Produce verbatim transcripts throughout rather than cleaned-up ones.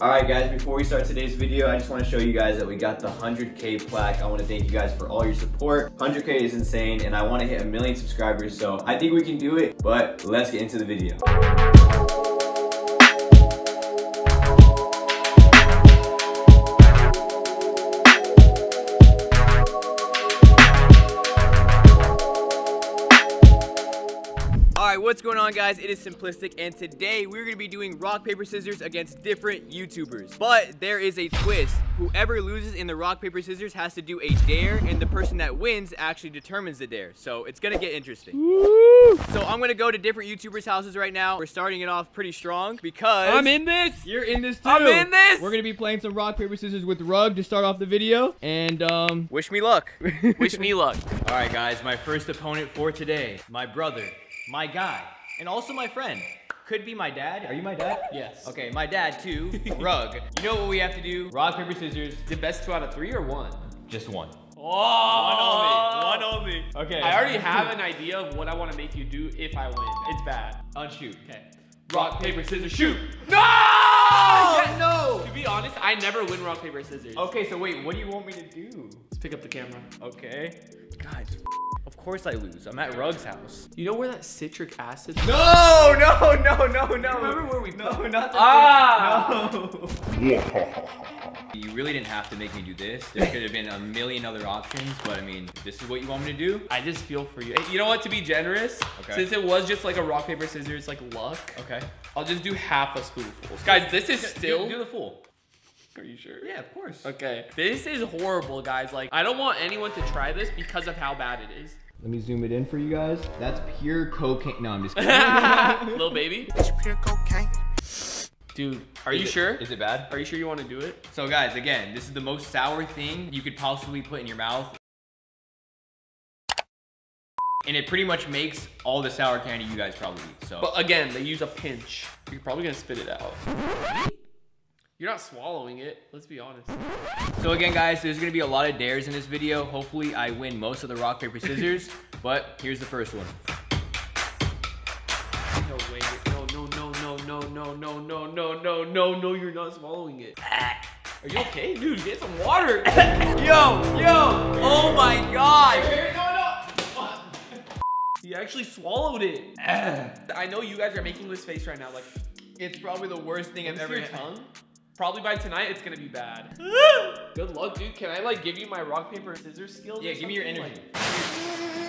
Alright guys, before we start today's video, I just want to show you guys that we got the one hundred K plaque. I want to thank you guys for all your support. one hundred K is insane and I want to hit a million subscribers, so I think we can do it, but let's get into the video. What's going on guys, it is Simplistic and today we're gonna be doing rock paper scissors against different YouTubers, but there is a twist. Whoever loses in the rock paper scissors has to do a dare, and the person that wins actually determines the dare, so it's gonna get interesting. Woo! So I'm gonna go to different YouTubers' houses right now. We're starting it off pretty strong because I'm in this. You're in this too. I'm in this. We're gonna be playing some rock paper scissors with Rug to start off the video, and um wish me luck. Wish me luck. All right guys, my first opponent for today, my brother, my guy, and also my friend. Could be my dad. Are you my dad? Yes. Okay, my dad too, Rug. You know what we have to do? Rock, paper, scissors. Is it best two out of three or one? Just one. Oh, one only, one only. Okay. I already have an idea of what I want to make you do if I win. It's bad. Unshoot. Okay. Rock, paper, scissors, shoot. No! Yeah, no! To be honest, I never win rock, paper, scissors. Okay, so wait, what do you want me to do? Let's pick up the camera. Okay. God. Of course I lose. I'm at Rug's house. You know where that citric acid? No, no, no, no, no. You remember where we? No, put? Not the ah. No. Yeah. You really didn't have to make me do this. There could have been a million other options, but I mean, this is what you want me to do. I just feel for you. You know what? To be generous, okay. Since it was just like a rock paper scissors, like luck. Okay. I'll just do half a spoonful. Guys, this is still. Do, do the full. Are you sure? Yeah, of course. Okay. This is horrible, guys. Like, I don't want anyone to try this because of how bad it is. Let me zoom it in for you guys. That's pure cocaine. No, I'm just kidding. Little baby. It's pure cocaine. Dude, are you sure? Is it bad? Are you sure you want to do it? So guys, again, this is the most sour thing you could possibly put in your mouth. And it pretty much makes all the sour candy you guys probably eat, so. But again, they use a pinch. You're probably gonna spit it out. You're not swallowing it, let's be honest. So again guys, there's gonna be a lot of dares in this video. Hopefully I win most of the rock, paper, scissors, but here's the first one. No way, no, no, no, no, no, no, no, no, no, no, no, no, you're not swallowing it. Are you okay, dude? Get some water. Yo, yo, oh my God. You actually swallowed it. I know you guys are making this face right now, like, it's probably the worst thing I've ever had. Tongue? Probably by tonight, it's gonna be bad. Good luck, dude. Can I like give you my rock, paper, scissors skills? Yeah, give me your energy.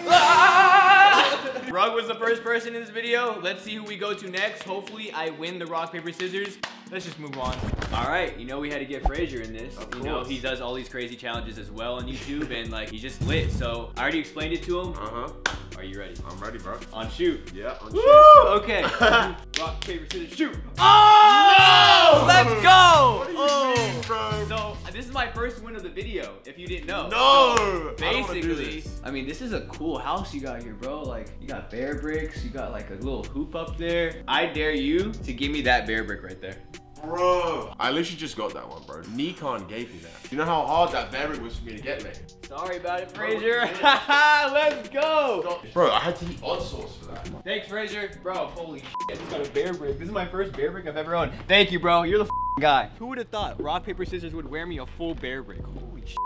Like... Rug was the first person in this video. Let's see who we go to next. Hopefully, I win the rock, paper, scissors. Let's just move on. All right, you know we had to get Frazier in this. Of course. You know he does all these crazy challenges as well on YouTube, and like he's just lit. So I already explained it to him. Uh huh. Are you ready? I'm ready, bro. On shoot. Yeah, on shoot. Woo! Okay. Rock, paper, scissors, shoot. Oh! No! Let's go! What do you oh. mean, bro? So, this is my first win of the video, if you didn't know. No! So, basically, I, I mean, this is a cool house you got here, bro. Like, you got bear bricks, you got like a little hoop up there. I dare you to give me that bear brick right there. Bro, I literally just got that one, bro. Nikon gave me that. You know how hard that berry was for me to get, mate? Sorry about it, Frazier. Let's go. Bro, I had to eat odd sauce for that. Thanks, Frazier. Bro, holy shit. This got a bear brick. This is my first bear brick I've ever owned. Thank you, bro. You're the guy. Who would have thought rock, paper, scissors would wear me a full bear brick? Holy shit.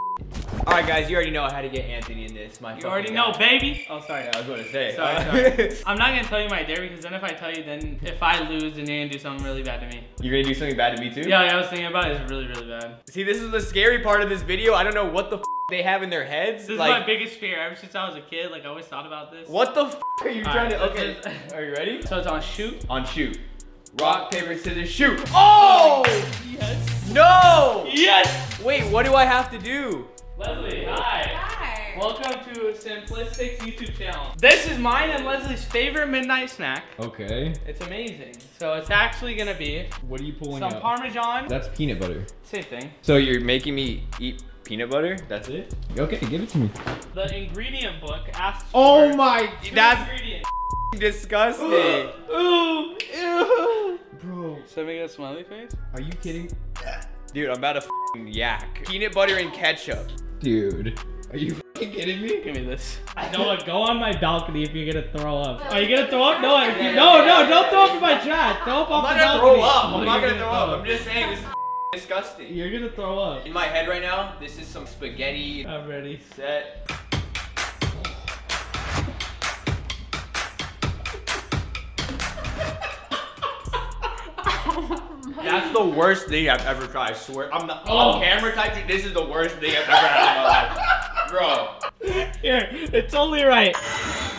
All right, guys, you already know how to get Anthony in this. My you already guy. know, baby. Oh, sorry. I was going to say. Sorry, sorry. I'm not going to tell you my dare because then if I tell you, then if I lose, then you're going to do something really bad to me. You're going to do something bad to me, too? Yeah, like I was thinking about it. It's really, really bad. See, this is the scary part of this video. I don't know what the f they have in their heads. This like, is my biggest fear. Ever since I was a kid, like, I always thought about this. What the f are you All trying right, to... Okay, just... are you ready? So it's on shoot. On shoot. Rock, paper, scissors, shoot. Oh! Yes. No! Yes! Wait, what do I have to do? Leslie, hi. Hi. Welcome to Simplistic's YouTube channel. This is mine and Leslie's favorite midnight snack. Okay. It's amazing. So it's actually gonna be. What are you pulling out? Some Parmesan. That's peanut butter. Same thing. So you're making me eat peanut butter? That's it? Okay, give it to me. The ingredient book asks for oh my, two that's ingredients. Disgusting. Ooh, ew. Bro. Should I make a smiley face? Are you kidding? Dude, I'm about to f***ing yak. Peanut butter and ketchup. Dude, are you fucking kidding me? Give me this. Noah, go on my balcony if you're gonna throw up. Are you gonna throw up? No, yeah, you, yeah, no, yeah, no, yeah, don't yeah, throw yeah. up in my trash. Throw up I'm off the balcony. I'm not gonna throw up. I'm not gonna throw up. I'm just saying this is disgusting. You're gonna throw up. In my head right now, this is some spaghetti. I'm ready. Set. That's the worst thing I've ever tried, I swear. I'm not on oh. camera typing, this is the worst thing I've ever had in my life. Bro. Here, it's only right.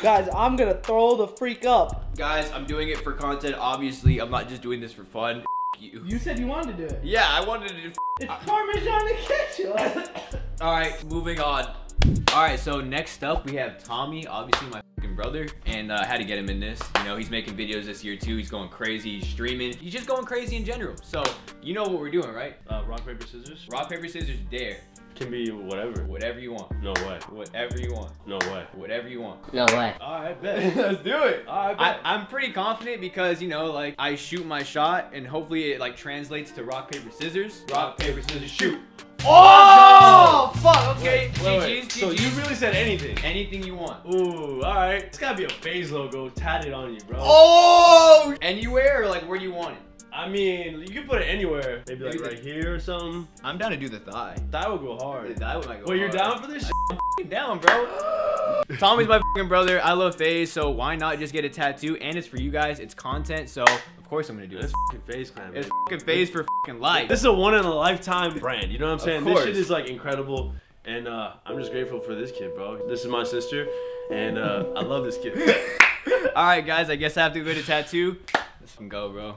Guys, I'm gonna throw the freak up. Guys, I'm doing it for content, obviously. I'm not just doing this for fun. You. You said you wanted to do it. Yeah, I wanted to do it. It's Parmesan and ketchup. All right, moving on. All right, so next up we have Tommy, obviously my brother, and uh, had to get him in this. You know, he's making videos this year too. He's going crazy, he's streaming. He's just going crazy in general. So you know what we're doing, right? Uh, rock, paper, scissors. Rock, paper, scissors, dare. Can be whatever. Whatever you want. No way. Whatever you want. No way. Whatever you want. No way. All right, bet. Let's do it. All right, bet. I, I'm pretty confident because, you know, like, I shoot my shot and hopefully it, like, translates to rock, paper, scissors. Rock, paper, scissors, shoot. Oh, oh fuck, okay. Wait, wait, wait. G Gs, G Gs. So you really said anything. Anything you want. Ooh, all right. It's gotta be a FaZe logo tatted on you, bro. Oh! Anywhere or like where you want it? I mean, you can put it anywhere. Maybe like right here or something. I'm down to do the thigh. Thigh would go hard. The thigh would like go Well, hard. You're down for this shit? I'm f***ing down, bro. Tommy's my f***ing brother. I love FaZe, so why not just get a tattoo? And it's for you guys. It's content, so of course I'm gonna do it. It's f***ing FaZe Clan. It's f***ing FaZe for f***ing life. This is a one-in-a-lifetime brand. You know what I'm saying? This shit is like incredible. And uh, I'm just grateful for this kid, bro. This is my sister, and uh, I love this kid. All right, guys. I guess I have to go to tattoo. Let's go, bro.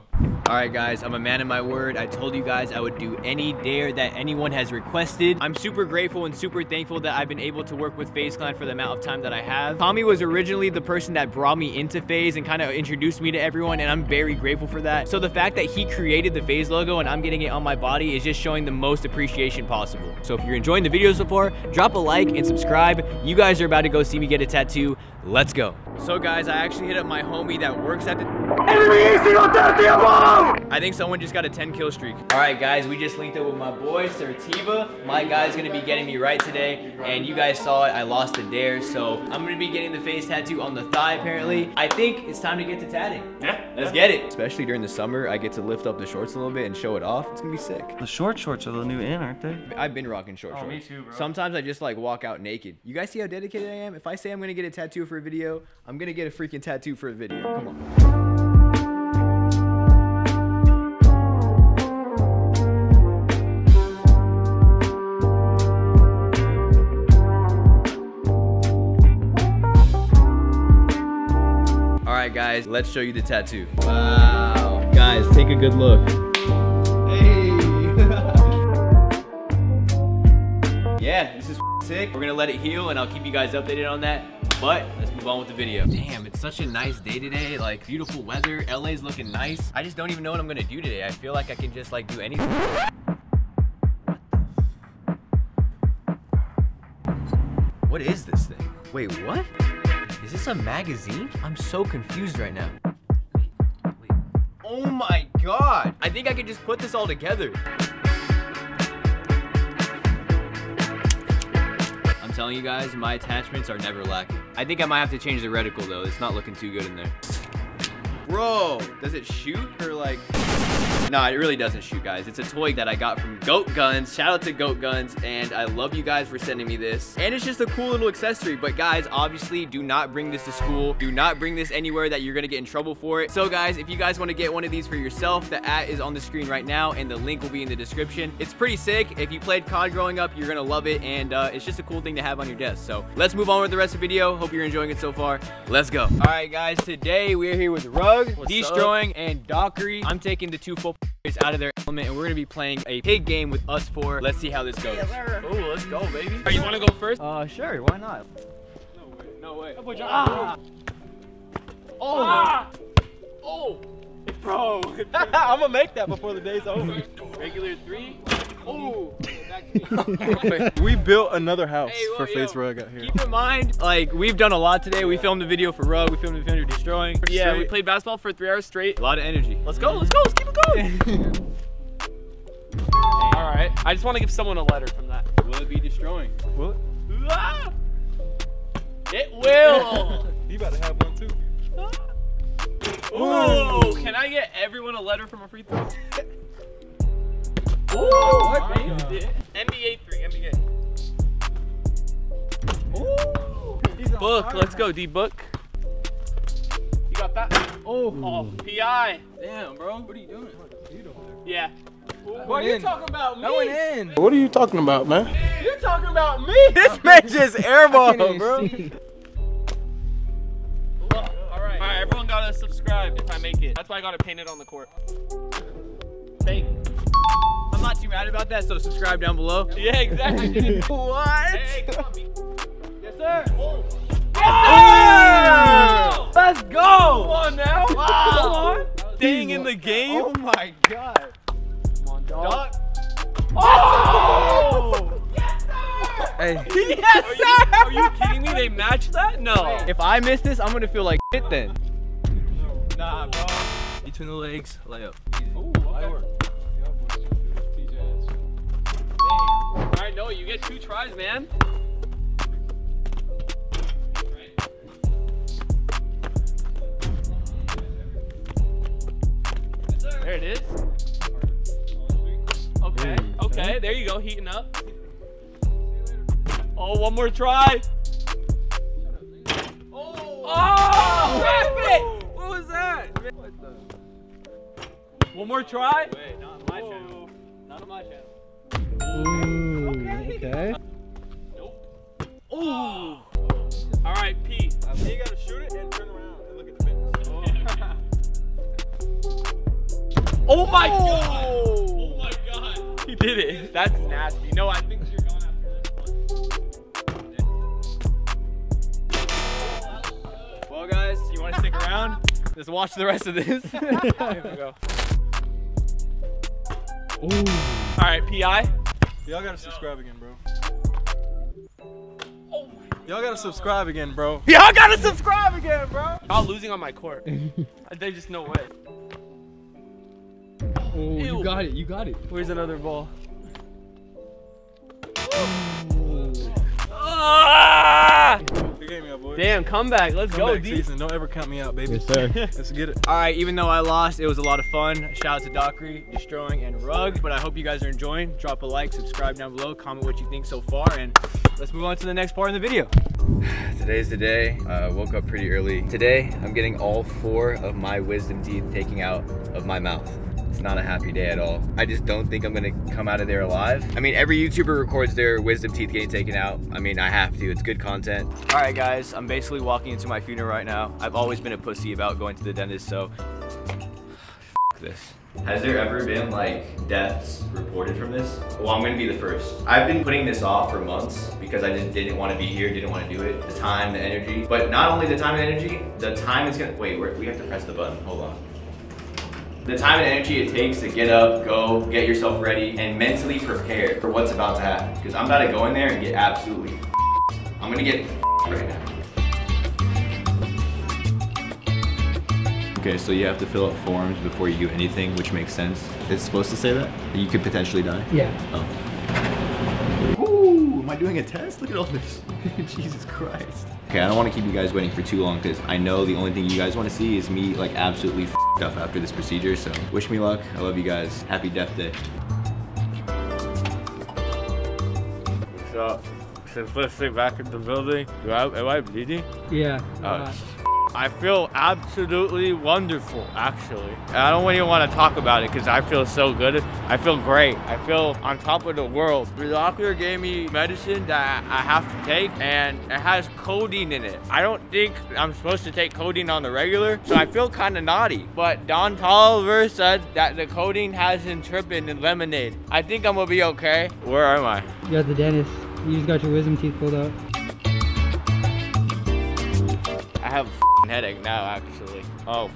All right, guys, I'm a man of my word. I told you guys I would do any dare that anyone has requested. I'm super grateful and super thankful that I've been able to work with FaZe Clan for the amount of time that I have. Tommy was originally the person that brought me into FaZe and kind of introduced me to everyone, and I'm very grateful for that. So the fact that he created the FaZe logo and I'm getting it on my body is just showing the most appreciation possible. So if you're enjoying the videos so far, drop a like and subscribe. You guys are about to go see me get a tattoo. Let's go. So guys, I actually hit up my homie that works at the... I think someone just got a ten kill streak. All right, guys, we just linked up with my boy, Sirtiva. My guy's gonna be getting me right today, and you guys saw it, I lost a dare, so I'm gonna be getting the FaZe tattoo on the thigh, apparently. I think it's time to get to tatting. Yeah, let's get it. Especially during the summer, I get to lift up the shorts a little bit and show it off. It's gonna be sick. The short shorts are the new in, aren't they? I've been rocking short shorts. Oh, me too, bro. Sometimes I just, like, walk out naked. You guys see how dedicated I am? If I say I'm gonna get a tattoo for a video, I'm gonna get a freaking tattoo for a video. Come on. Alright guys, let's show you the tattoo. Wow. Guys, take a good look. Hey. Yeah, this is sick. We're gonna let it heal and I'll keep you guys updated on that. But let's move on with the video. Damn, it's such a nice day today. Like, beautiful weather. L A's looking nice. I just don't even know what I'm gonna do today. I feel like I can just, like, do anything. What is this thing? Wait, what? Is this a magazine? I'm so confused right now. Wait, wait. Oh my god! I think I could just put this all together. I'm telling you guys, my attachments are never lacking. I think I might have to change the reticle though. It's not looking too good in there. Bro, does it shoot or like... Nah, it really doesn't shoot, guys. It's a toy that I got from Goat Guns. Shout out to Goat Guns, and I love you guys for sending me this. And it's just a cool little accessory, but guys, obviously, do not bring this to school. Do not bring this anywhere that you're gonna get in trouble for it. So guys, if you guys wanna get one of these for yourself, the at is on the screen right now, and the link will be in the description. It's pretty sick. If you played C O D growing up, you're gonna love it, and uh, it's just a cool thing to have on your desk. So let's move on with the rest of the video. Hope you're enjoying it so far. Let's go. All right, guys, today we're here with Rug, What's Destroying, up? and Dockery. I'm taking the two full is out of their element, and we're gonna be playing a pig game with us four. Let's see how this goes. Yeah, oh, let's go, baby. Right, you wanna go first? Uh, sure. Why not? No way. No way. Oh, ah. oh. Ah. oh. Bro. I'm gonna make that before the day's over. Regular three. Oh. We built another house hey, whoa, for FaZe Rug out here. Keep in mind, like, we've done a lot today. We filmed a video for Rug. We filmed a video for Destroying. Yeah, straight. We played basketball for three hours straight. A lot of energy. Let's go. Let's go. Let's keep it going. All right. I just want to give someone a letter from that. Will it be Destroying? Will it? Ah! It will. You about to have one too. Ah. Ooh, can I get everyone a letter from a free throw? Ooh. What? N B A three, N B A. Ooh. Book, let's go, D-Book. You got that? Oh. Oh, P I. Damn, bro. What are you doing? Yeah. What are you talking about, me? Going in. What are you talking about, man? You're talking about me? This man just airballed, bro. Look, all right. All right, everyone gotta subscribe if I make it. That's why I gotta paint it on the court. Bang. I'm not too mad about that, so subscribe down below. Yeah, exactly. What? Hey, come on, yes, sir. Oh. Yes, sir. Oh. Let's go. Come on now. Wow. Come on. Staying in the game. Oh my God. Dog. Oh! Yes, sir! Hey. Yes, sir! Are you, are you kidding me? They matched that? No. If I miss this, I'm gonna feel like shit then. Nah, bro. Between the legs, layup. Ooh, I work. All right, no, you get two tries, man. Yes, sir. There it is. Okay, okay, there you go, heating up. Oh, one more try. Oh, oh grab it! What was that? What the? One more try? Wait, not on my Whoa. channel. Not on my channel. Ooh, okay. okay. Nope. Ooh. Oh. All right, P. I think you gotta shoot it and turn around and look at the fitness. Oh, oh my God! He did it. That's nasty. No, I think you're going after this one. Well, guys, you want to stick around? Just watch the rest of this. Here we go. Ooh. All right, P I. Y'all gotta subscribe again, bro. Y'all gotta subscribe again, bro. Y'all gotta subscribe again, bro. Y'all losing on my court. There's just no way. Oh, Ew. you got it, you got it. Where's another ball? Oh. Ah! You gave me up, boys. Damn, comeback, let's come go. Back season. Don't ever count me out, baby. Yes, sir. Let's get it. All right, even though I lost, it was a lot of fun. Shout out to Dockery, Destroying, and Rug. But I hope you guys are enjoying. Drop a like, subscribe down below, comment what you think so far, and let's move on to the next part of the video. Today's the day. I uh, woke up pretty early. Today, I'm getting all four of my wisdom teeth taken out of my mouth. It's not a happy day at all. I just don't think I'm gonna come out of there alive. I mean, every YouTuber records their wisdom teeth getting taken out. I mean, I have to, it's good content. All right, guys, I'm basically walking into my funeral right now. I've always been a pussy about going to the dentist, so f this. Has there ever been like deaths reported from this? Well, I'm gonna be the first. I've been putting this off for months because I just didn't wanna be here, didn't wanna do it. The time, the energy, but not only the time and energy, the time it's gonna, wait, we're, we have to press the button, hold on. The time and energy it takes to get up, go, get yourself ready, and mentally prepare for what's about to happen. Because I'm about to go in there and get absolutely f***ed. I'm gonna get f***ed right now. Okay, so you have to fill out forms before you do anything, which makes sense. It's supposed to say that? You could potentially die? Yeah. Oh. Ooh, am I doing a test? Look at all this. Jesus Christ. Okay, I don't want to keep you guys waiting for too long because I know the only thing you guys want to see is me like absolutely f***ed up after this procedure, so wish me luck. I love you guys. Happy death day. What's up? Simplistic back at the building. Do I, am I bleeding? Yeah. Uh, I feel absolutely wonderful, actually. I don't even want to talk about it because I feel so good. I feel great. I feel on top of the world. The doctor gave me medicine that I have to take, and it has codeine in it. I don't think I'm supposed to take codeine on the regular, so I feel kind of naughty. But Don Tolliver said that the codeine has intrepid in lemonade. I think I'm going to be okay. Where am I? You're at the dentist. You just got your wisdom teeth pulled out. I have headache now, actually. Oh,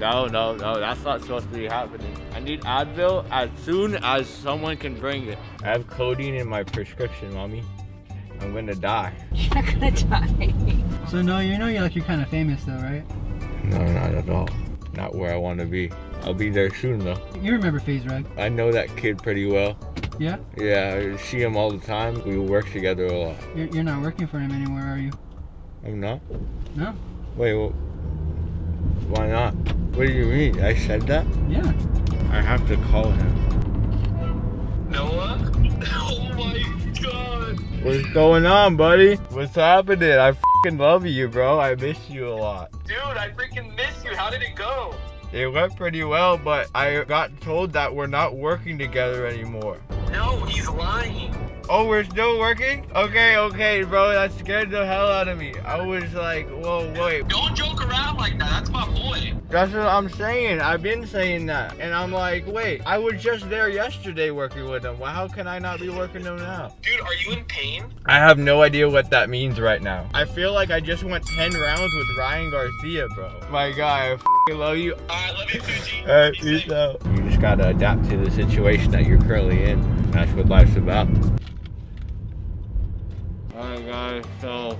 no, no, no, that's not supposed to be happening. I need Advil as soon as someone can bring it. I have codeine in my prescription, mommy. I'm gonna die. You're not gonna die. So no, you know you're like you're kind of famous though, right? No, not at all. Not where I want to be. I'll be there soon though. You remember FaZe, right? I know that kid pretty well. Yeah. Yeah, I see him all the time. We work together a lot. You're, you're not working for him anymore, are you? I'm not. No. Wait, well, why not? What do you mean? I said that? Yeah. I have to call him. Noah? What's going on, buddy? What's happening? I f***ing love you, bro. I miss you a lot. Dude, I freaking miss you. How did it go? It went pretty well, but I got told that we're not working together anymore. No, he's lying. Oh, we're still working? Okay, okay, bro, that scared the hell out of me. I was like, whoa, wait. Don't joke around like that, that's my boy. That's what I'm saying, I've been saying that. And I'm like, wait, I was just there yesterday working with him. Well, how can I not be working with him now? Dude, are you in pain? I have no idea what that means right now. I feel like I just went ten rounds with Ryan Garcia, bro. My guy, I f***ing love you. All right, love you, Suji. All right, peace out. You just gotta adapt to the situation that you're currently in. That's what life's about. Alright guys, so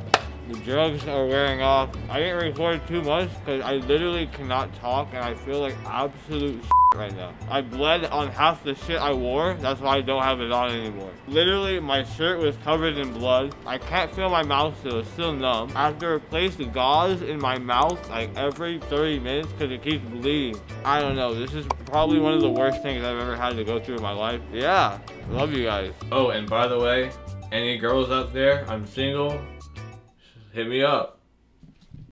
the drugs are wearing off. I didn't record too much because I literally cannot talk and I feel like absolute shit right now. I bled on half the shit I wore, that's why I don't have it on anymore. Literally, my shirt was covered in blood. I can't feel my mouth, so it's still numb. I have to replace the gauze in my mouth like every thirty minutes because it keeps bleeding. I don't know, this is probably one of the worst things I've ever had to go through in my life. Yeah, love you guys. Oh, and by the way, any girls out there, I'm single, hit me up.